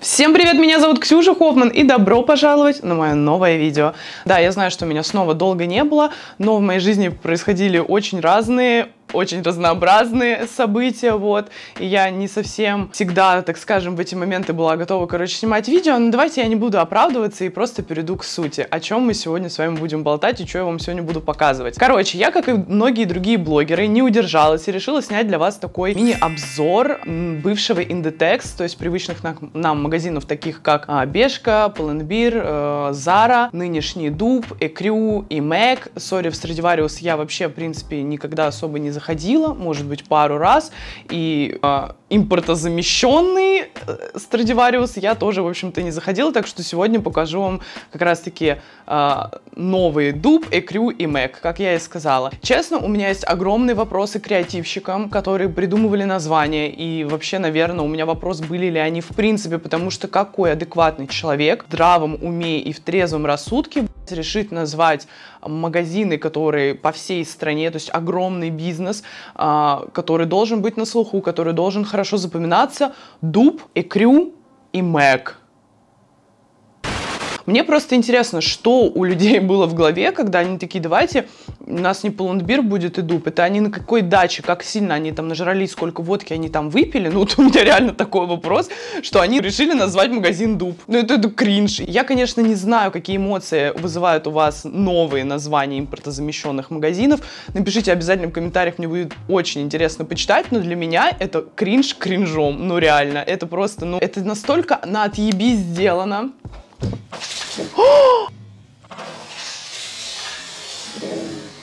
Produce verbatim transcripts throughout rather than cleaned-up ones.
Всем привет, меня зовут Ксюша Хоффман, и добро пожаловать на мое новое видео. Да, я знаю, что меня снова долго не было, но в моей жизни происходили очень разные, очень разнообразные события, вот. И я не совсем всегда, так скажем, в эти моменты была готова, короче, снимать видео, но давайте я не буду оправдываться и просто перейду к сути, о чем мы сегодня с вами будем болтать и что я вам сегодня буду показывать. Короче, я, как и многие другие блогеры, не удержалась и решила снять для вас такой мини-обзор бывшего Inditex, то есть привычных нам магазинов, магазинов, таких как а, Бешка, Pull&Bear, Зара, нынешний Dub, Ecru и мэг. Сори, в Stradivarius я вообще, в принципе, никогда особо не заходила, может быть, пару раз. И а, импортозамещенный Stradivarius я тоже, в общем-то, не заходила, так что сегодня покажу вам как раз-таки а, новые Dub, Ecru и мэг, как я и сказала. Честно, у меня есть огромные вопросы к креативщикам, которые придумывали название, и вообще, наверное, у меня вопрос, были ли они в принципе, потому Потому что какой адекватный человек в здравом уме и в трезвом рассудке решит назвать магазины, которые по всей стране, то есть огромный бизнес, который должен быть на слуху, который должен хорошо запоминаться, Dub, Ecru и мэг. Мне просто интересно, что у людей было в голове, когда они такие: давайте, у нас не Pull&Bear будет и Dub. Это они на какой даче, как сильно они там нажрались, сколько водки они там выпили. Ну, вот у меня реально такой вопрос, что они решили назвать магазин Dub. Ну, это, это кринж. Я, конечно, не знаю, какие эмоции вызывают у вас новые названия импортозамещенных магазинов. Напишите обязательно в комментариях, мне будет очень интересно почитать. Но для меня это кринж кринжом. Ну, реально, это просто, ну, это настолько на отъеби сделано.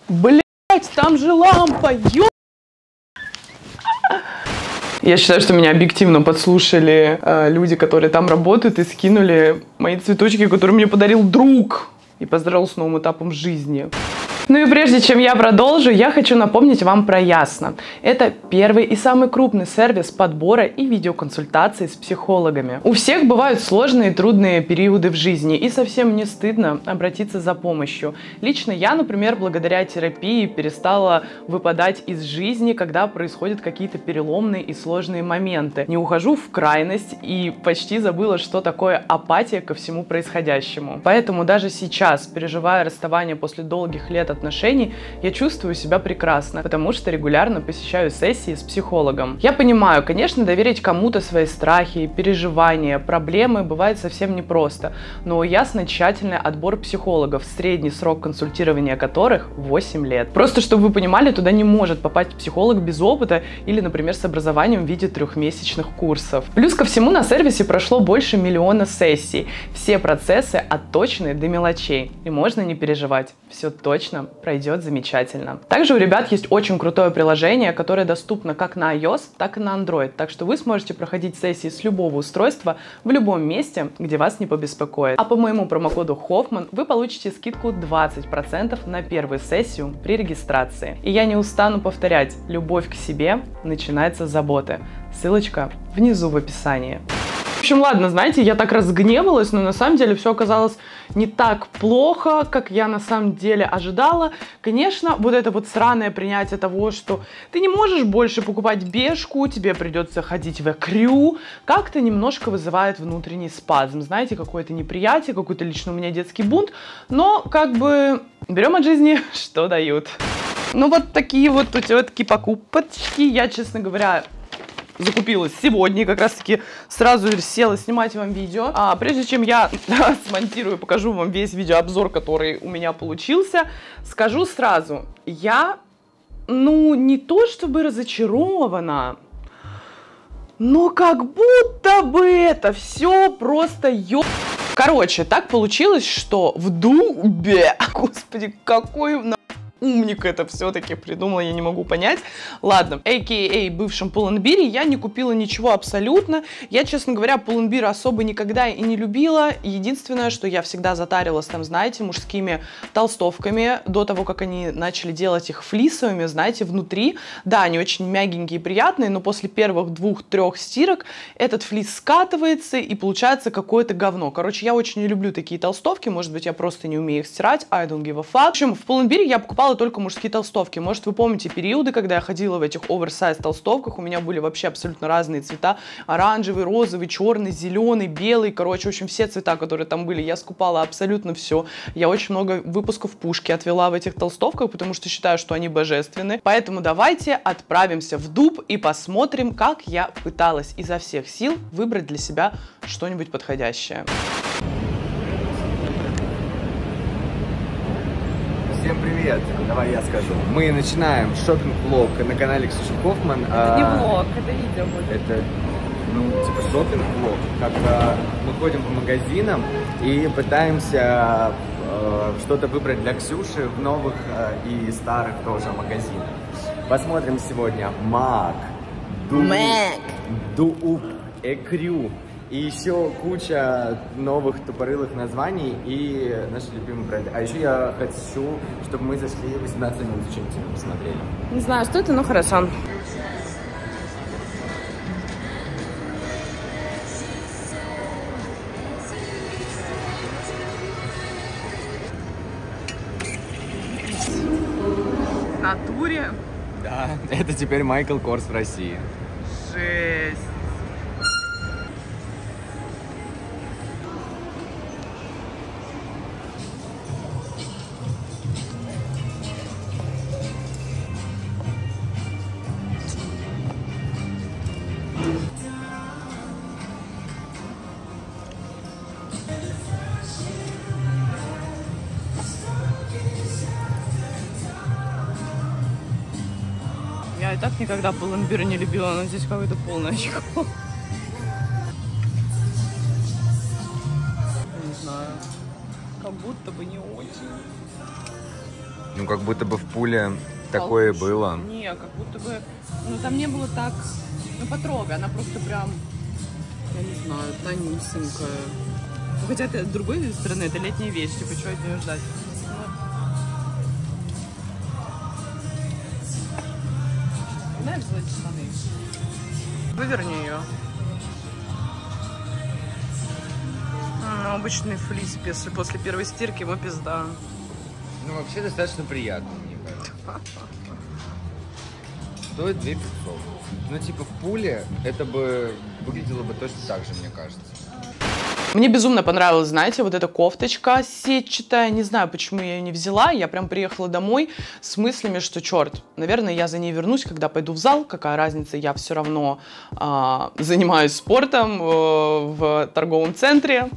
Блять, там же лампа, ё... Я считаю, что меня объективно подслушали э, люди, которые там работают, и скинули мои цветочки, которые мне подарил друг, и поздравил с новым этапом жизни. Ну и прежде чем я продолжу, я хочу напомнить вам про Ясно. Это первый и самый крупный сервис подбора и видеоконсультаций с психологами. У всех бывают сложные и трудные периоды в жизни, и совсем не стыдно обратиться за помощью. Лично я, например, благодаря терапии перестала выпадать из жизни, когда происходят какие-то переломные и сложные моменты. Не ухожу в крайность и почти забыла, что такое апатия ко всему происходящему. Поэтому даже сейчас, переживая расставание после долгих лет отношений, я чувствую себя прекрасно, потому что регулярно посещаю сессии с психологом. Я понимаю, конечно, доверить кому-то свои страхи, переживания, проблемы бывает совсем непросто, но Ясно тщательный отбор психологов, средний срок консультирования которых восемь лет. Просто, чтобы вы понимали, туда не может попасть психолог без опыта или, например, с образованием в виде трехмесячных курсов. Плюс ко всему, на сервисе прошло больше миллиона сессий. Все процессы отточены до мелочей, и можно не переживать, все точно пройдет замечательно. Также у ребят есть очень крутое приложение, которое доступно как на iOS, так и на Android, так что вы сможете проходить сессии с любого устройства в любом месте, где вас не побеспокоит. А по моему промокоду Хоффман вы получите скидку двадцать процентов на первую сессию при регистрации. И я не устану повторять: любовь к себе начинается с заботы. Ссылочка внизу в описании. В общем, ладно, знаете, я так разгневалась, но на самом деле все оказалось не так плохо, как я на самом деле ожидала. Конечно, вот это вот сраное принятие того, что ты не можешь больше покупать Бешку, тебе придется ходить в Ecru, как-то немножко вызывает внутренний спазм, знаете, какое-то неприятие, какой-то лично у меня детский бунт, но как бы берем от жизни, что дают. Ну вот такие вот у тетки покупочки, я, честно говоря, закупилась сегодня, как раз таки сразу села снимать вам видео. А прежде чем я смонтирую, покажу вам весь видеообзор, который у меня получился, скажу сразу, я, ну, не то чтобы разочарована, но как будто бы это все просто ё... Короче, так получилось, что в Дубе, господи, какой на... умник это все-таки придумала, я не могу понять. Ладно, а.к.а. бывшем Pull&Bear я не купила ничего абсолютно. Я, честно говоря, Pull&Bear особо никогда и не любила. Единственное, что я всегда затарилась там, знаете, мужскими толстовками до того, как они начали делать их флисовыми, знаете, внутри. Да, они очень мягенькие и приятные, но после первых двух-трех стирок этот флис скатывается и получается какое-то говно. Короче, я очень не люблю такие толстовки. Может быть, я просто не умею их стирать. I don't give a fuck. В общем, в Pull&Bear я покупала покупала только мужские толстовки. Может, вы помните периоды, когда я ходила в этих оверсайз толстовках, у меня были вообще абсолютно разные цвета. Оранжевый, розовый, черный, зеленый, белый, короче, в общем, все цвета, которые там были, я скупала абсолютно все. Я очень много выпусков Пушки отвела в этих толстовках, потому что считаю, что они божественны. Поэтому давайте отправимся в Дуб и посмотрим, как я пыталась изо всех сил выбрать для себя что-нибудь подходящее. Всем привет! Давай я скажу. Мы начинаем шопинг-влог на канале Ксюша Хоффман. Это а... не влог, это видео будет. Это, ну, типа шопинг-влог. Как а, мы ходим по магазинам и пытаемся а, что-то выбрать для Ксюши в новых а, и старых тоже магазинах. Посмотрим сегодня MAAG, MAAG, Dub, Ecru и еще куча новых тупорылых названий и наш любимый бренд. А еще я хочу, чтобы мы зашли восемнадцать минут чем-нибудь посмотрели. Не знаю, что это, но хорошо. В натуре? Да, это теперь Майкл Корс в России. Жесть. Я и так никогда Пленбир не любила, но здесь какое-то полное очко. Не знаю, как будто бы не очень. Ну, как будто бы в Пуле такое было. Не, как будто бы, ну, там не было так, ну, потрогай, она просто прям, я не знаю, тонюсенькая. Ну, хотя это, с другой стороны, это летняя вещь, типа, чего от нее ждать? Знаешь, золотые штаны? Выверни ее. Ну, обычный флис если после первой стирки его пизда. Ну, вообще достаточно приятно, мне кажется. Стоит две пятьсот. Ну, типа, в Пуле это бы выглядело бы точно так же, мне кажется. Мне безумно понравилась, знаете, вот эта кофточка сетчатая, не знаю, почему я ее не взяла, я прям приехала домой с мыслями, что черт, наверное, я за ней вернусь, когда пойду в зал, какая разница, я все равно а, занимаюсь спортом а, в торговом центре.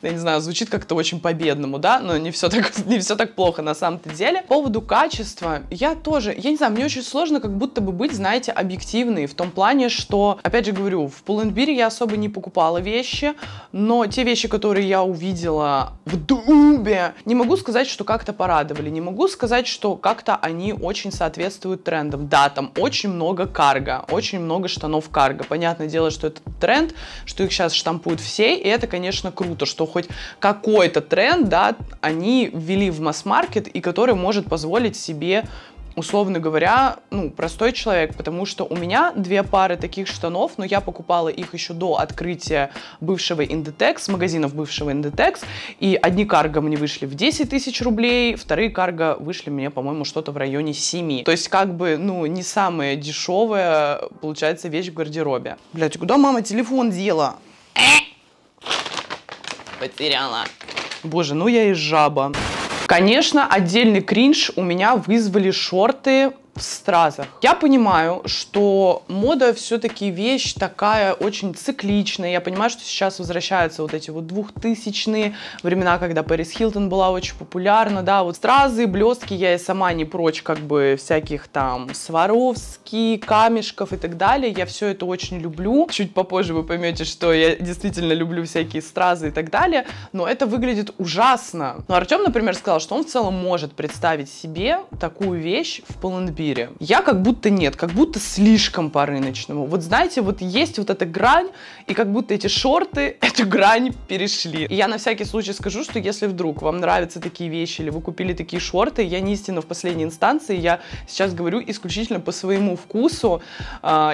Я не знаю, звучит как-то очень по-бедному, да, но не все так, не все так плохо на самом-то деле. По поводу качества, я тоже, я не знаю, мне очень сложно как будто бы быть, знаете, объективной, в том плане, что, опять же говорю, в Pull&Bear я особо не покупала вещи, но те вещи, которые я увидела в Дубе, не могу сказать, что как-то порадовали, не могу сказать, что как-то они очень соответствуют трендам. Да, там очень много карго, очень много штанов карго, понятное дело, что это тренд, что их сейчас штампуют все, и это, конечно, круто, что хоть какой-то тренд, да, они ввели в масс-маркет, и который может позволить себе, условно говоря, ну, простой человек, потому что у меня две пары таких штанов, но я покупала их еще до открытия бывшего Inditex, магазинов бывшего Inditex, и одни карго мне вышли в десять тысяч рублей, вторые карго вышли мне, по-моему, что-то в районе семи. То есть, как бы, ну, не самая дешевая, получается, вещь в гардеробе. Блять, куда мама телефон дела? Потеряла. Боже, ну я и жаба. Конечно, отдельный кринж у меня вызвали шорты в стразах. Я понимаю, что мода все-таки вещь такая очень цикличная. Я понимаю, что сейчас возвращаются вот эти вот двухтысячные времена, когда Пэрис Хилтон была очень популярна, да, вот стразы, блестки, я и сама не прочь как бы всяких там Сваровски, камешков и так далее. Я все это очень люблю. Чуть попозже вы поймете, что я действительно люблю всякие стразы и так далее, но это выглядит ужасно. Но Артем, например, сказал, что он в целом может представить себе такую вещь в Pull&Bear. Пленбире. Я как будто нет, как будто слишком по рыночному. Вот знаете, вот есть вот эта грань, и как будто эти шорты эту грань перешли. И я на всякий случай скажу, что если вдруг вам нравятся такие вещи, или вы купили такие шорты, я не истина в последней инстанции, я сейчас говорю исключительно по своему вкусу.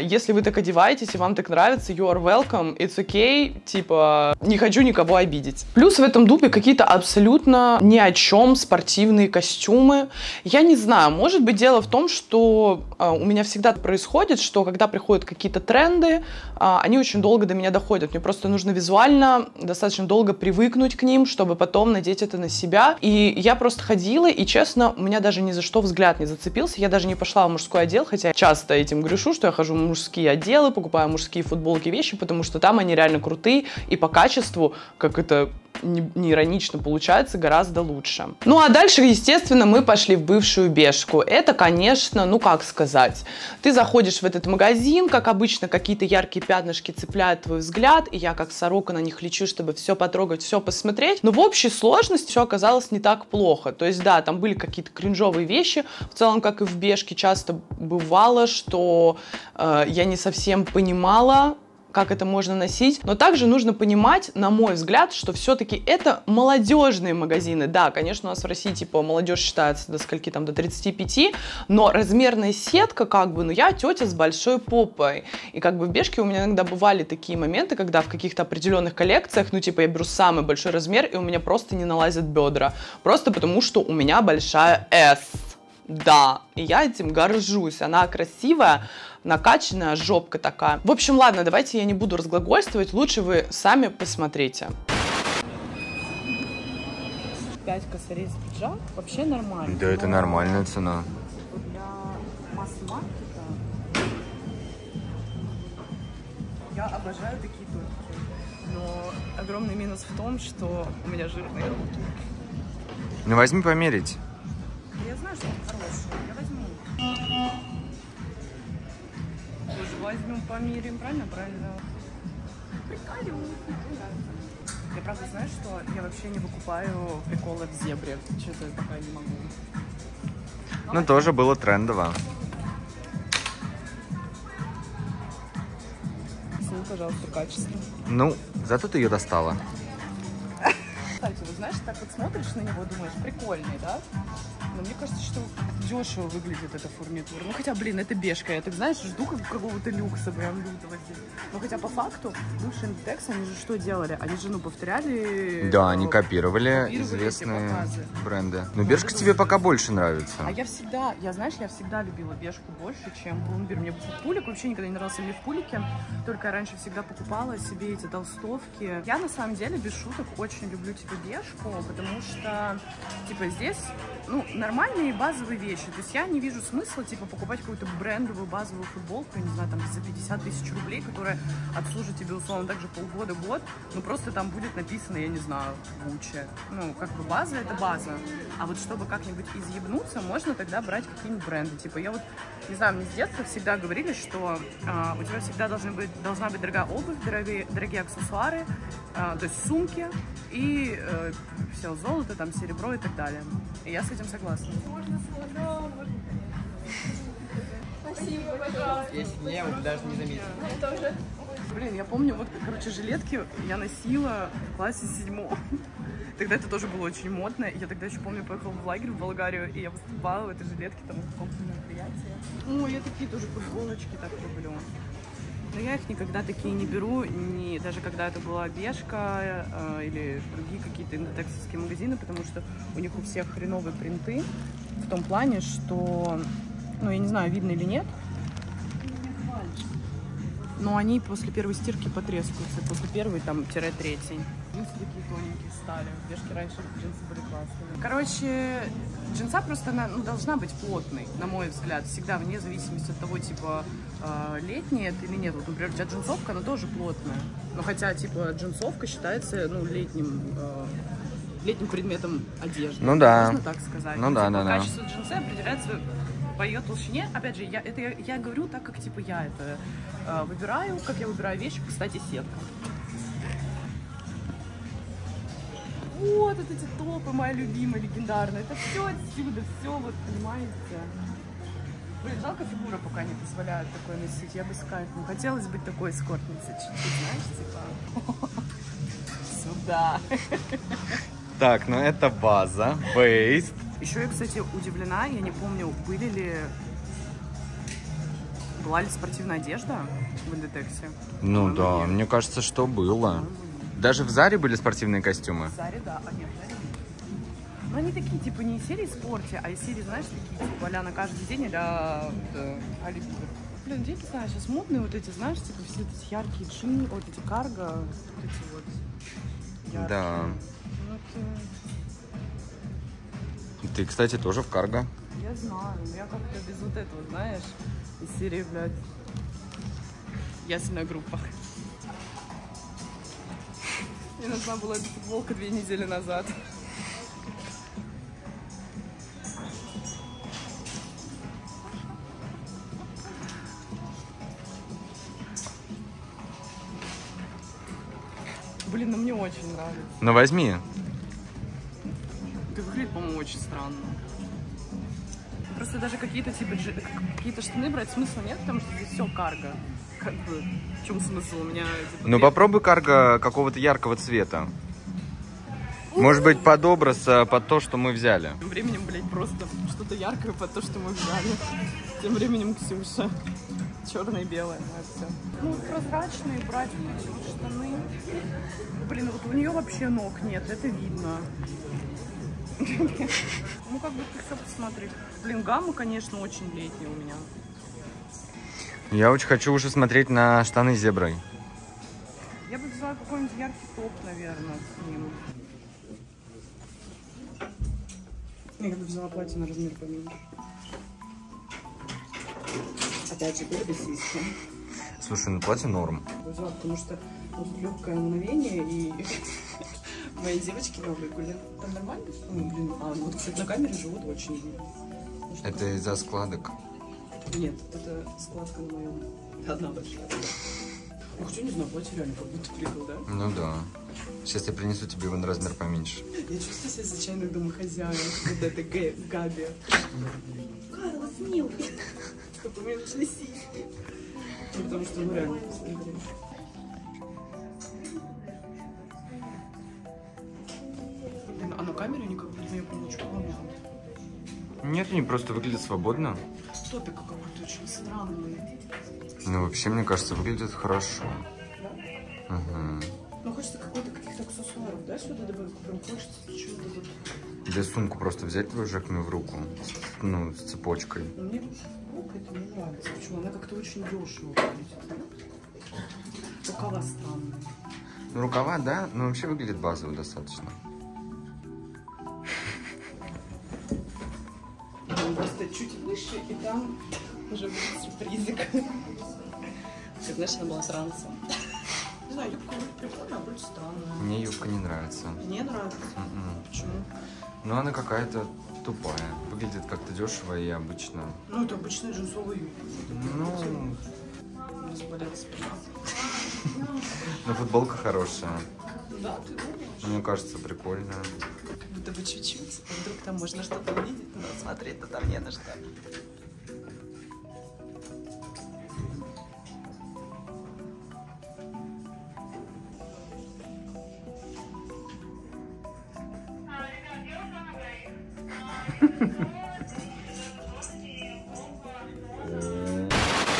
Если вы так одеваетесь, и вам так нравится, you are welcome, it's okay, типа, не хочу никого обидеть. Плюс в этом дубе какие-то абсолютно ни о чем спортивные костюмы. Я не знаю, может быть, дело в том, что э, у меня всегда происходит, что когда приходят какие-то тренды, э, они очень долго до меня доходят. Мне просто нужно визуально достаточно долго привыкнуть к ним, чтобы потом надеть это на себя. И я просто ходила, и честно, у меня даже ни за что взгляд не зацепился. Я даже не пошла в мужской отдел, хотя часто этим грешу, что я хожу в мужские отделы, покупаю мужские футболки, вещи, потому что там они реально крутые и по качеству, как это не иронично получается, гораздо лучше. Ну а дальше, естественно, мы пошли в бывшую Бешку. Это, конечно, ну как сказать, ты заходишь в этот магазин, как обычно, какие-то яркие пятнышки цепляют твой взгляд, и я как сорока на них лечу, чтобы все потрогать, все посмотреть. Но в общей сложности все оказалось не так плохо. То есть, да, там были какие-то кринжовые вещи, в целом, как и в Бешке, часто бывало, что э, я не совсем понимала, как это можно носить. Но также нужно понимать, на мой взгляд, что все-таки это молодежные магазины. Да, конечно, у нас в России, типа, молодежь считается до скольки там, до тридцати пяти, но размерная сетка, как бы, ну, я тетя с большой попой. И как бы в Бешке у меня иногда бывали такие моменты, когда в каких-то определенных коллекциях, ну, типа, я беру самый большой размер, и у меня просто не налазят бедра. Просто потому, что у меня большая S. Да, и я этим горжусь. Она красивая, накачанная, жопка такая. В общем, ладно, давайте я не буду разглагольствовать, лучше вы сами посмотрите. пять косарей за пиджак, вообще нормально. Да, это нормальная цена. Для масс-маркета я обожаю такие турки, но огромный минус в том, что у меня жирные руки. Ну возьми померить. Я знаю, что он хороший. Я возьму. Тоже возьмем, померим. Правильно? Правильно. Приколю. Я правда знаю, что я вообще не выкупаю приколы в зебре. Что-то я пока не могу. Но ну, тоже было трендово. Цени, пожалуйста, качество. Ну, зато ты ее достала. Кстати, вы знаешь, так вот смотришь на него, думаешь, прикольный, да? Но мне кажется, что дешево выглядит эта фурнитура. Ну хотя, блин, это Бешка. Я так, знаешь, жду как какого-то люкса прям лютого здесь. Ну хотя по факту бывшие Inditex, они же что делали? Они же, ну, повторяли... Да, они копировали, копировали известные бренды. Но ну, Бешка это... тебе пока больше нравится. А я всегда, я, знаешь, я всегда любила Бешку больше, чем Pull&Bear. Мне пулик вообще никогда не нравился. Мне в пулике только я раньше всегда покупала себе эти толстовки. Я, на самом деле, без шуток очень люблю тебе Бешку, потому что, типа, здесь, ну, нормальные базовые вещи. То есть я не вижу смысла, типа, покупать какую-то брендовую базовую футболку, не знаю, там, за пятьдесят тысяч рублей, которая отслужит тебе, условно, также полгода-год, но просто там будет написано, я не знаю, Gucci. Ну, как бы база — это база. А вот чтобы как-нибудь изъебнуться, можно тогда брать какие-нибудь бренды. Типа, я вот, не знаю, мне с детства всегда говорили, что а, у тебя всегда должны быть, должна быть дорогая обувь, дорогие, дорогие аксессуары, а, то есть сумки и э, все, золото, там, серебро и так далее. И я с этим согласна. Можно слова? Спасибо, пожалуйста. Если не, я бы даже не заметила. Тоже. Блин, я помню, вот, короче, жилетки я носила в классе седьмом. Тогда это тоже было очень модно. Я тогда еще помню, поехала в лагерь в Болгарию, и я выступала в этой жилетке там в каком-то мероприятии. Ну, я такие тоже футболочки так люблю. Но я их никогда такие не беру, не, даже когда это была Бешка э, или другие какие-то индотексовские магазины, потому что у них у всех хреновые принты в том плане, что, ну, я не знаю, видно или нет, но они после первой стирки потрескаются, после первой, там, тире третьей. Джинсы такие тоненькие стали, в Бешке раньше джинсы были классные. Короче, джинса просто, она, ну, должна быть плотной, на мой взгляд, всегда, вне зависимости от того, типа, э, летняя это или нет. Вот, например, у тебя джинсовка, она тоже плотная, но хотя, типа, джинсовка считается, ну, летним... Э, летним предметом одежды. Ну да. Можно так сказать. Ну да, да, да. Качество джинсы определяется по ее толщине. Опять же, я, это, я, я говорю так, как, типа, я это э, выбираю, как я выбираю вещи, кстати, сетка. Вот, вот эти топы мои любимые, легендарные. Это все отсюда, все, вот, понимаете. Блин, жалко, фигура пока не позволяет такое носить. Я бы с кайфом. Хотелось быть такой эскортницей. Чуть-чуть, знаешь, типа... Сюда. Так, ну это база. Бейс. Еще я, кстати, удивлена. Я не помню, были ли... Была ли спортивная одежда в Inditex? Ну да, нет. Мне кажется, что было. Mm-hmm. Даже в Заре были спортивные костюмы? В Заре, да. А нет, в Заре нет. Но они такие, типа, не из серии спорте, а из серии, знаешь, такие, типа, а-ля на каждый день, а-ля... Блин, дети, знаешь, сейчас модные вот эти, знаешь, типа, все эти яркие джинсы, вот эти карго, вот эти вот яркие. Да. Вот, э... Ты, кстати, тоже в карго. Я знаю, но я как-то без вот этого, знаешь... Из серии, блядь, ясная группа. Мне нужна была эта футболка две недели назад. Блин, ну мне очень нравится. Ну возьми. Ты выглядит, по-моему, очень странно. Просто даже какие-то типа дж... какие-то штаны брать смысла нет, потому что здесь все карго. Как бы, в чем смысл у меня? Типа, ну попробуй карго какого-то яркого цвета. У -у -у. Может быть, под образ, под то, что мы взяли. Тем временем, блядь, просто что-то яркое под то, что мы взяли. Тем временем Ксюша. Черное и белое. Все. Ну, прозрачные брать вот штаны. Блин, вот у нее вообще ног нет, это видно. Ну, как бы ты все посмотри. Блин, гамма, конечно, очень летняя у меня. Я очень хочу уже смотреть на штаны с зеброй. Я бы взяла какой-нибудь яркий топ, наверное, с ним. Я бы взяла платье на размер поменьше. Опять же, гордые сиськи. Слушай, ну платье норм. Я бы взяла, потому что вот легкое мгновение и... Мои девочки новые гуляют. Там нормально? Ну, блин, а вот, кстати, на камере живут очень. Ну, это из-за складок? Нет, это складка на моем. Одна большая. Ух, что, не знаю, платье реально как будто прикол, да? Ну да. Сейчас я принесу тебе его на размер поменьше. Я чувствую себя за чайной домохозяином. Вот это Габи. Карлос, милый. Как у меня нужны сиськи. Потому что, ну, реально, смотри. Камеру никак не получу. Нет, они просто выглядят свободно. Топик какой-то очень странный. Ну вообще, мне кажется, выглядит хорошо. Да? Угу. Ну хочется какой-то каких-то аксессуаров, да, сюда добавить? Прям хочется чего-то вот. Я сумку просто взять твою жакну в руку. Ну, с цепочкой. Но мне сумка это не нравится. Почему? Она как-то очень дешево выглядит. Рукава странные. Рукава, да? Но вообще выглядит базово достаточно. Чуть выше, и там уже будет сюрпризик. Ты знаешь, она была трансом. Не знаю, юбка прикольная, а больше странная. Мне юбка не нравится. Не нравится? Mm-mm. Почему? Ну, она какая-то тупая. Выглядит как-то дешево и обычно. Ну, это обычная джинсовая юбка. Ну... Разболелась спина. Но футболка хорошая. Да, ты думаешь? Мне кажется, прикольная. Будто бы чуть-чуть. Вдруг там можно что-то увидеть, но смотреть-то там не на что.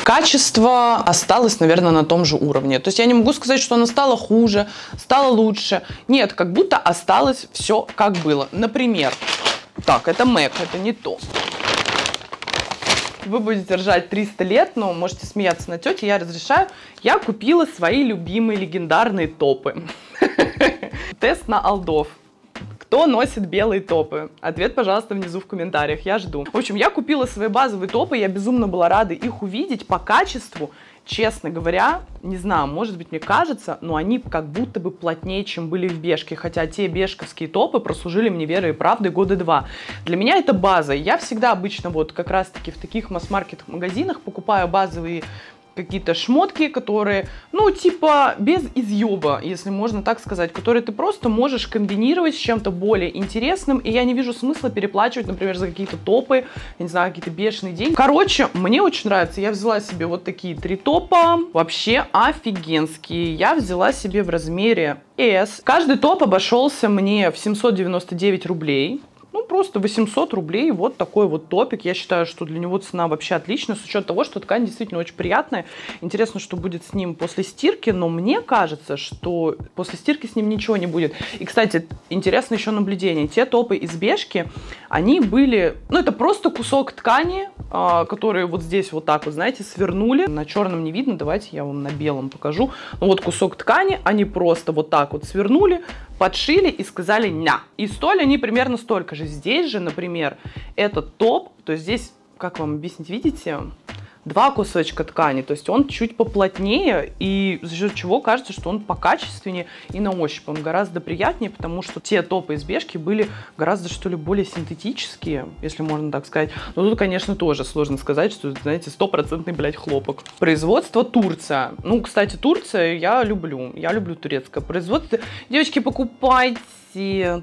Качество осталось, наверное, на том же уровне. То есть я не могу сказать, что оно стало хуже, стало лучше. Нет, как будто осталось все как было. Например, так, это Мэг, это не то. Вы будете ржать триста лет, но можете смеяться на тете, я разрешаю. Я купила свои любимые легендарные топы. Тест на алдов. Кто носит белые топы? Ответ, пожалуйста, внизу в комментариях, я жду. В общем, я купила свои базовые топы, я безумно была рада их увидеть по качеству. Честно говоря, не знаю, может быть, мне кажется, но они как будто бы плотнее, чем были в Бешке, хотя те бешковские топы прослужили мне верой и правдой года два. Для меня это база, я всегда обычно вот как раз-таки в таких масс-маркет магазинах покупаю базовые какие-то шмотки, которые, ну, типа, без изъеба, если можно так сказать, которые ты просто можешь комбинировать с чем-то более интересным, и я не вижу смысла переплачивать, например, за какие-то топы, я не знаю, какие-то бешеные деньги. Короче, мне очень нравится, я взяла себе вот такие три топа, вообще офигенские, я взяла себе в размере эс. Каждый топ обошелся мне в семьсот девяносто девять рублей. Ну, просто восемьсот рублей, вот такой вот топик. Я считаю, что для него цена вообще отличная, с учетом того, что ткань действительно очень приятная. Интересно, что будет с ним после стирки, но мне кажется, что после стирки с ним ничего не будет. И, кстати, интересно еще наблюдение. Те топы из Бешки, они были... Ну, это просто кусок ткани, который вот здесь вот так вот, знаете, свернули. На черном не видно, давайте я вам на белом покажу. Ну, вот кусок ткани, они просто вот так вот свернули, подшили и сказали «ня». И стоили они примерно столько же. Здесь же, например, этот топ, то есть здесь, как вам объяснить, видите, два кусочка ткани, то есть он чуть поплотнее, и за счет чего кажется, что он покачественнее и на ощупь он гораздо приятнее, потому что те топы из Бешки были гораздо, что ли, более синтетические, если можно так сказать. Но тут, конечно, тоже сложно сказать, что, знаете, стопроцентный, блядь, хлопок. Производство Турция. Ну, кстати, Турция я люблю, я люблю турецкое производство. Девочки, покупайте.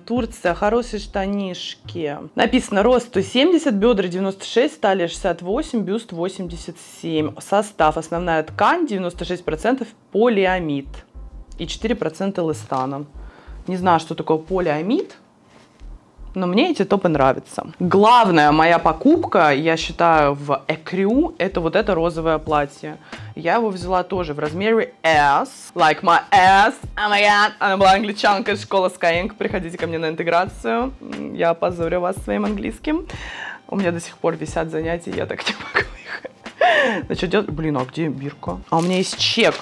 Турция, хорошие штанишки. Написано: рост сто семьдесят, бедра девяносто шесть, талия шестьдесят восемь, бюст восемьдесят семь. Состав: основная ткань девяносто шесть процентов полиамид и четыре процента эластана. Не знаю, что такое полиамид, но мне эти топы нравятся. Главная моя покупка, я считаю, в Ecru, это вот это розовое платье. Я его взяла тоже в размере эс. Like my ass. Oh my god. Она была англичанка из школы Skyeng. Приходите ко мне на интеграцию. Я опозорю вас своим английским. У меня до сих пор висят занятия, я так не могу их... Ну что делать? Блин, а где бирка? А у меня есть чек.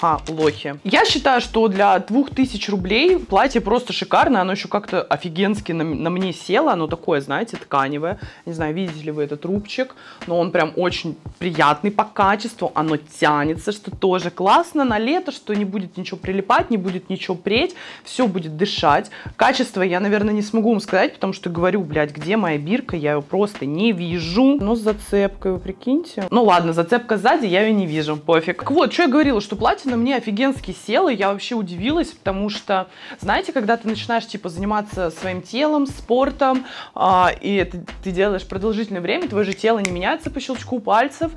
А, лохи. Я считаю, что для двух тысяч рублей платье просто шикарное. Оно еще как-то офигенски на, на мне село. Оно такое, знаете, тканевое. Не знаю, видите ли вы этот рубчик. Но он прям очень приятный по качеству. Оно тянется, что тоже классно на лето, что не будет ничего прилипать, не будет ничего преть. Все будет дышать. Качество я, наверное, не смогу вам сказать, потому что говорю, блядь, где моя бирка? Я ее просто не вижу. Но с зацепкой, вы прикиньте. Ну ладно, зацепка сзади, я ее не вижу. Пофиг. Так вот, что я говорила, что платье на мне офигенски село, я вообще удивилась, потому что, знаете, когда ты начинаешь типа заниматься своим телом, спортом, а, и это ты делаешь продолжительное время, твое же тело не меняется по щелчку пальцев,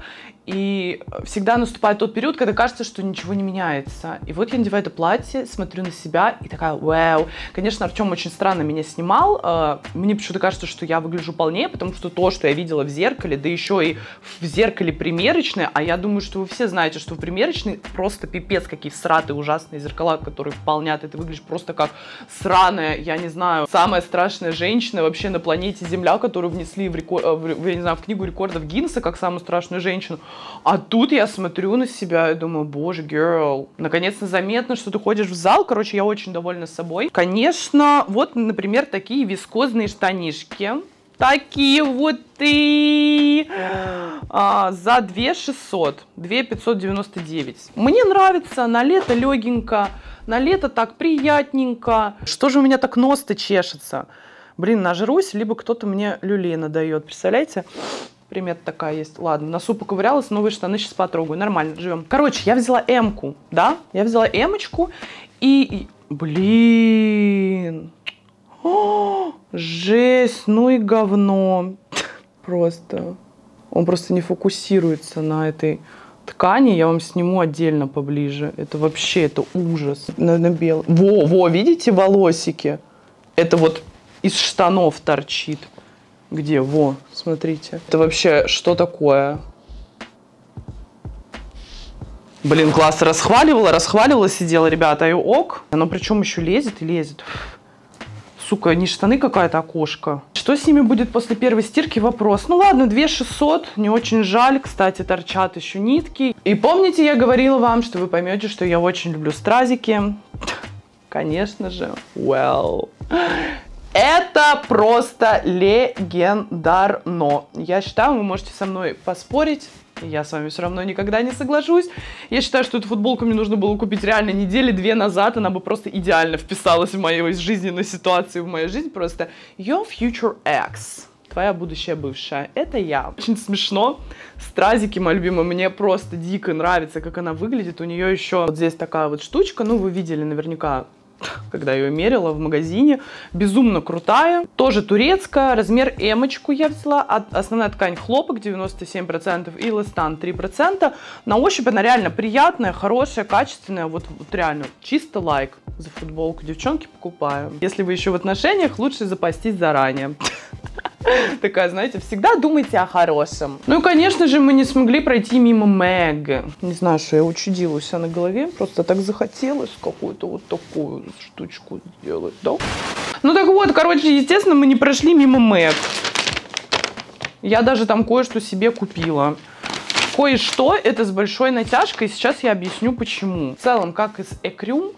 и всегда наступает тот период, когда кажется, что ничего не меняется. И вот я надеваю это платье, смотрю на себя и такая, вау. Конечно, Артем очень странно меня снимал. Мне почему-то кажется, что я выгляжу полнее, потому что то, что я видела в зеркале, да еще и в зеркале примерочной, а я думаю, что вы все знаете, что в примерочной просто пипец, какие сратые ужасные зеркала, которые полнят, и ты выглядишь просто как сраная, я не знаю, самая страшная женщина вообще на планете Земля, которую внесли в, рекор... в, я не знаю, в книгу рекордов Гиннесса как самую страшную женщину. А тут я смотрю на себя и думаю, боже, girl, наконец-то заметно, что ты ходишь в зал. Короче, я очень довольна собой. Конечно, вот, например, такие вискозные штанишки. Такие вот и а, за две тысячи шестьсот, две тысячи пятьсот девяносто девять. Мне нравится, на лето легенько, на лето так приятненько. Что же у меня так нос-то чешется? Блин, нажрусь, либо кто-то мне люлей надает, представляете? Примета такая есть. Ладно, носу поковырялась, новые штаны сейчас потрогаю. Нормально, живем. Короче, я взяла М-ку, да? Я взяла М-очку и... и... Блин. О, жесть, ну и говно. Просто. Он просто не фокусируется на этой ткани. Я вам сниму отдельно поближе. Это вообще, это ужас. На, на белом. Во, во, видите волосики? Это вот из штанов торчит. Где? Во, смотрите. Это вообще что такое? Блин, класс, расхваливала, расхваливала, сидела, ребята, и ок. Оно причем еще лезет и лезет. Сука, не штаны какая-то, а кошка. Что с ними будет после первой стирки? Вопрос. Ну ладно, две тысячи шестьсот, не очень жаль. Кстати, торчат еще нитки. И помните, я говорила вам, что вы поймете, что я очень люблю стразики. Конечно же. Well... Это просто легендарно. Я считаю, вы можете со мной поспорить. Я с вами все равно никогда не соглашусь. Я считаю, что эту футболку мне нужно было купить реально недели две назад. Она бы просто идеально вписалась в мою жизненную ситуацию, в мою жизнь. Просто Your Future Ex. твоя будущая бывшая. Это я. Очень смешно. Стразики, моя любимая, мне просто дико нравится, как она выглядит. У нее еще вот здесь такая вот штучка. Ну, вы видели наверняка, когда ее мерила в магазине. Безумно крутая. Тоже турецкая. Размер эмочку я взяла. Основная ткань хлопок девяносто семь процентов и эластан три процента. На ощупь она реально приятная, хорошая, качественная. Вот, вот реально чисто лайк за футболку. Девчонки, покупаю. Если вы еще в отношениях, лучше запастись заранее. Такая, знаете, всегда думайте о хорошем. Ну и, конечно же, мы не смогли пройти мимо Мэг. Не знаю, что я учудила у себя на голове. Просто так захотелось какую-то вот такую штучку сделать, да? Ну так вот, короче, естественно, мы не прошли мимо Мэг. Я даже там кое-что себе купила. Кое-что это с большой натяжкой. Сейчас я объясню, почему. В целом, как и с Ecru,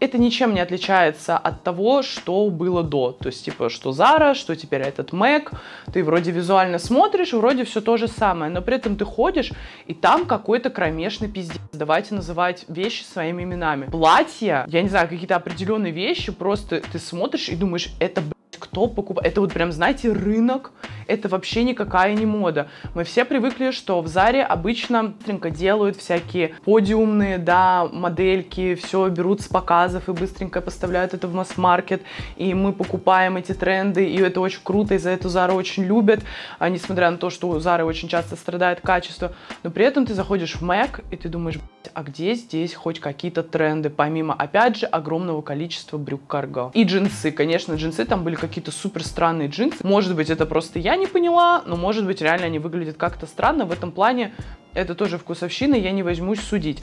это ничем не отличается от того, что было до. То есть, типа, что Зара, что теперь этот Мэг. Ты вроде визуально смотришь, вроде все то же самое, но при этом ты ходишь, и там какой-то кромешный пиздец. Давайте называть вещи своими именами. Платья, я не знаю, какие-то определенные вещи, просто ты смотришь и думаешь, это, блядь, кто покупает? Это вот прям, знаете, рынок. Это вообще никакая не мода. Мы все привыкли, что в Заре обычно быстренько делают всякие подиумные, да, модельки, все берут с показов и быстренько поставляют это в масс-маркет, и мы покупаем эти тренды, и это очень круто, и за это Зару очень любят, а несмотря на то, что у Зары очень часто страдает качество, но при этом ты заходишь в Мэг, и ты думаешь, а где здесь хоть какие-то тренды, помимо, опять же, огромного количества брюк карго. И джинсы, конечно, джинсы, там были какие-то супер странные джинсы, может быть, это просто я не поняла, но, может быть, реально они выглядят как-то странно. В этом плане это тоже вкусовщина, я не возьмусь судить.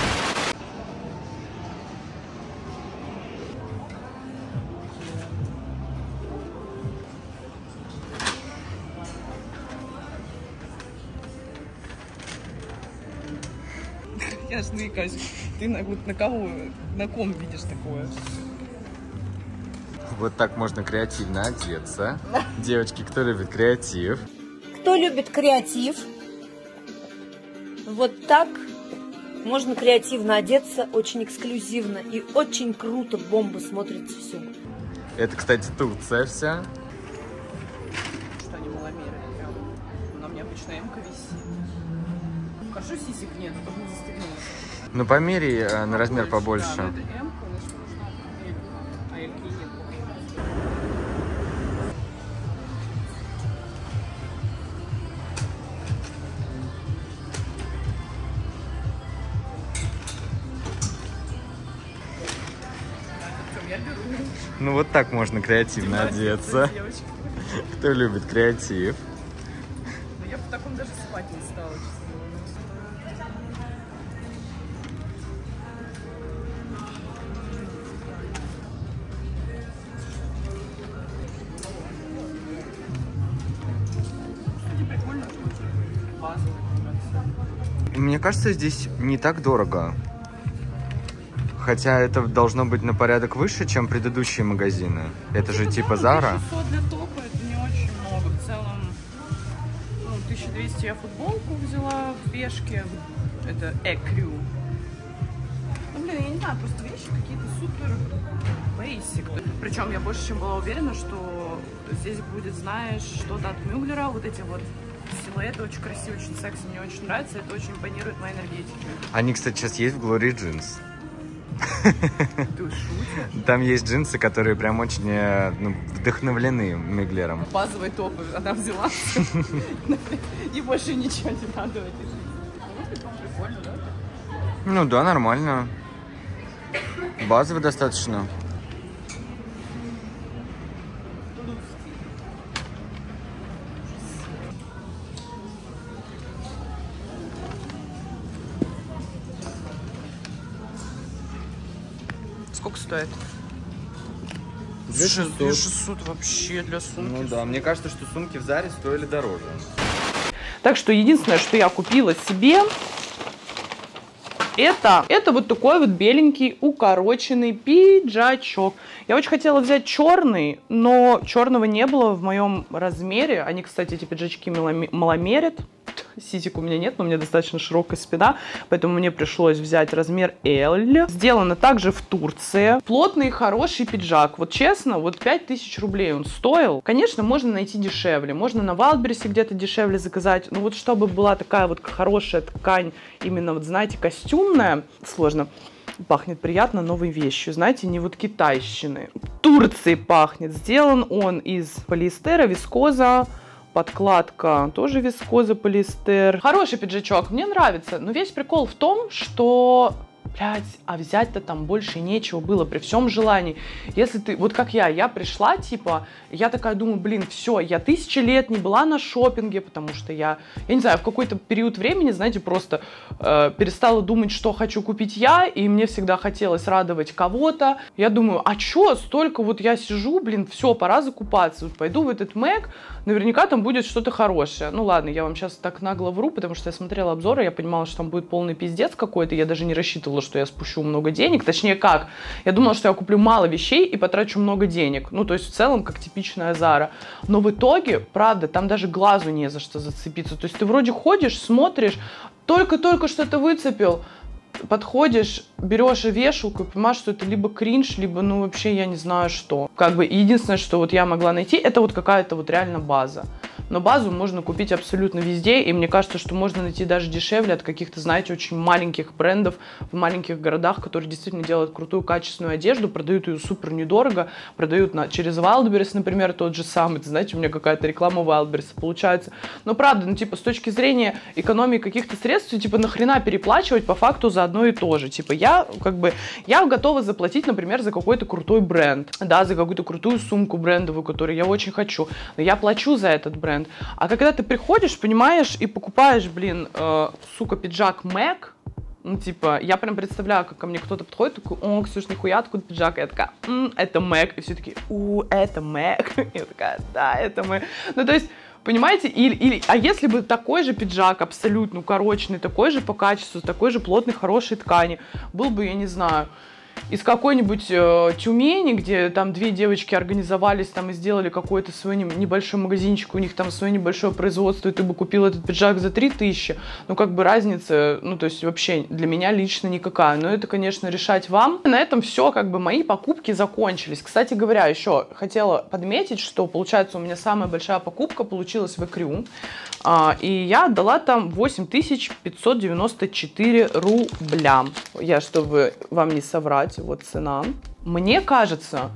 Я ж наикаюсь. Ты на, вот, на кого, на ком видишь такое? Вот так можно креативно одеться. Девочки, кто любит креатив? Кто любит креатив? Вот так можно креативно одеться, очень эксклюзивно и очень круто, бомба смотрится все. Это, кстати, Турция вся. Что они маломеры, прям. На мне обычно эмка висит. Хорошо, сисек нет, чтобы не застегнулся. Ну, померяй а, на размер побольше. Да, ну вот так можно креативно Димас, одеться. Кто любит креатив? Да я бы в таком даже спать не стала. Мне кажется, здесь не так дорого. Хотя это должно быть на порядок выше, чем предыдущие магазины. Это ну, же это типа Зара. шестьсот для топа, это не очень много. В целом, ну, тысяча двести я футболку взяла в Бешке. Это Ecru. Ну, блин, я не знаю, просто вещи какие-то супер бейсик. Причем я больше чем была уверена, что здесь будет, знаешь, что-то от Мюглера. Вот эти вот силуэты очень красивые, очень секси. Мне очень нравится, это очень импонирует моей энергетике. Они, кстати, сейчас есть в Glory джинс. Там есть джинсы, которые прям очень ну, вдохновлены Мюглером. Базовый топ она взяла. И больше ничего не надо. Ну да, нормально. Базовый достаточно. Сколько стоит? две тысячи шестьсот вообще для сумки. Ну да, мне кажется, что сумки в Заре стоили дороже. Так что единственное, что я купила себе, это, это вот такой вот беленький укороченный пиджачок. Я очень хотела взять черный, но черного не было в моем размере. Они, кстати, эти пиджачки маломерят. Сисек у меня нет, но у меня достаточно широкая спина, поэтому мне пришлось взять размер L. Сделано также в Турции. Плотный, хороший пиджак. Вот честно, вот пять тысяч рублей он стоил. Конечно, можно найти дешевле. Можно на Wildberries где-то дешевле заказать. Но вот чтобы была такая вот хорошая ткань, именно вот, знаете, костюмная, сложно. Пахнет приятно новой вещью, знаете, не вот китайщины. Турции пахнет. Сделан он из полиэстера, вискоза. Подкладка тоже вискоза, полиэстер. Хороший пиджачок, мне нравится. Но весь прикол в том, что... Блять, а взять-то там больше нечего было при всем желании. Если ты, вот как я, я пришла, типа, я такая думаю, блин, все, я тысячи лет не была на шопинге, потому что я, я не знаю, в какой-то период времени, знаете, просто э, перестала думать, что хочу купить я, и мне всегда хотелось радовать кого-то. Я думаю, а чё, столько вот я сижу, блин, все, пора закупаться, вот пойду в этот Мэг, наверняка там будет что-то хорошее. Ну ладно, я вам сейчас так нагло вру, потому что я смотрела обзоры, я понимала, что там будет полный пиздец какой-то, я даже не рассчитывала, что я спущу много денег, точнее как, я думала, что я куплю мало вещей и потрачу много денег, ну то есть в целом как типичная Зара, но в итоге, правда, там даже глазу не за что зацепиться, то есть ты вроде ходишь, смотришь, только-только что-то выцепил, подходишь, берешь вешалку и понимаешь, что это либо кринж, либо, ну вообще я не знаю что, как бы единственное, что вот я могла найти, это вот какая-то вот реально база. Но базу можно купить абсолютно везде, и мне кажется, что можно найти даже дешевле от каких-то, знаете, очень маленьких брендов в маленьких городах, которые действительно делают крутую, качественную одежду, продают ее супер недорого, продают на, через Wildberries, например, тот же самый, это, знаете, у меня какая-то реклама Wildberries получается. Но правда, ну типа с точки зрения экономии каких-то средств, типа нахрена переплачивать по факту за одно и то же. Типа я как бы, я готова заплатить, например, за какой-то крутой бренд, да, за какую-то крутую сумку брендовую, которую я очень хочу, но я плачу за этот бренд. А когда ты приходишь, понимаешь, и покупаешь, блин, э, сука, пиджак Мэг, ну, типа, я прям представляю, как ко мне кто-то подходит, такой, о, Ксюш, нихуя, откуда пиджак? И я такая, м-м, это Мэг. И все такие, у, это Мэг. И я такая, да, это Мэг. Ну, то есть... Понимаете, или, или, а если бы такой же пиджак, абсолютно укороченный, такой же по качеству, такой же плотной, хорошей ткани, был бы, я не знаю, из какой-нибудь э, Тюмени, где там две девочки организовались там и сделали какой-то свой не, небольшой магазинчик, у них там свое небольшое производство, и ты бы купил этот пиджак за три тысячи, ну как бы разница, ну то есть вообще для меня лично никакая, но это, конечно, решать вам. На этом все, как бы мои покупки закончились. Кстати говоря, еще хотела подметить, что получается у меня самая большая покупка получилась в Ecru, а, и я отдала там восемь тысяч пятьсот девяносто четыре рубля. Я, чтобы вам не соврать, вот цена. Мне кажется,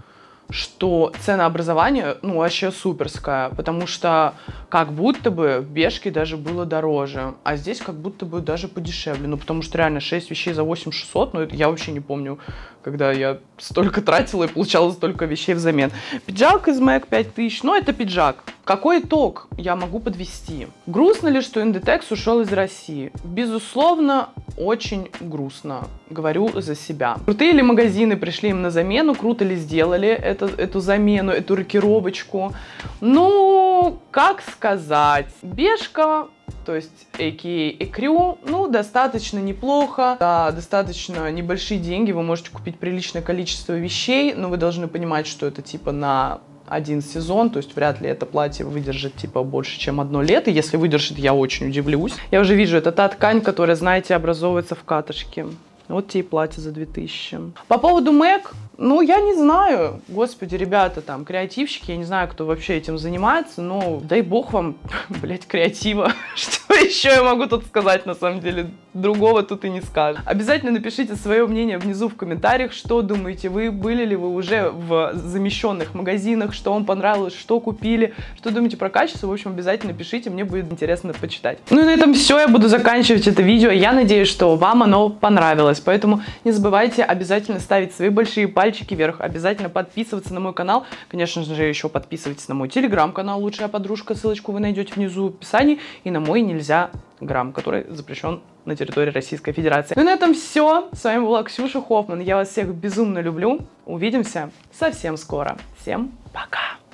что ценообразование, ну, вообще суперское, потому что как будто бы в Бешке даже было дороже, а здесь как будто бы даже подешевле, ну, потому что реально шесть вещей за восемь тысяч шестьсот, ну, я вообще не помню, когда я столько тратила и получала столько вещей взамен. Пиджак из Мэг пять тысяч, ну, это пиджак. Какой итог я могу подвести? Грустно ли, что Inditex ушел из России? Безусловно, очень грустно. Говорю за себя. Крутые ли магазины пришли им на замену? Круто ли сделали это, эту замену, эту рокировочку? Ну, как сказать? Бешка... То есть а.к.а. Ecru, ну, достаточно неплохо, да, достаточно небольшие деньги, вы можете купить приличное количество вещей, но вы должны понимать, что это типа на один сезон, то есть вряд ли это платье выдержит типа больше, чем одно лето. Если выдержит, я очень удивлюсь. Я уже вижу, это та ткань, которая, знаете, образовывается в катышке. Вот тебе и платье за две тысячи. По поводу Мэг, ну, я не знаю. Господи, ребята, там, креативщики, я не знаю, кто вообще этим занимается, но дай бог вам, блядь, креатива. Что еще я могу тут сказать, на самом деле? Другого тут и не скажешь. Обязательно напишите свое мнение внизу в комментариях, что думаете вы, были ли вы уже в замещенных магазинах, что вам понравилось, что купили, что думаете про качество. В общем, обязательно пишите, мне будет интересно почитать. Ну и на этом все, я буду заканчивать это видео. Я надеюсь, что вам оно понравилось. Поэтому не забывайте обязательно ставить свои большие пальчики вверх, обязательно подписываться на мой канал, конечно же еще подписывайтесь на мой телеграм-канал «Лучшая подружка», ссылочку вы найдете внизу в описании, и на мой «Нельзя грамм», который запрещен на территории Российской Федерации. Ну и на этом все, с вами была Ксюша Хоффман, я вас всех безумно люблю, увидимся совсем скоро, всем пока!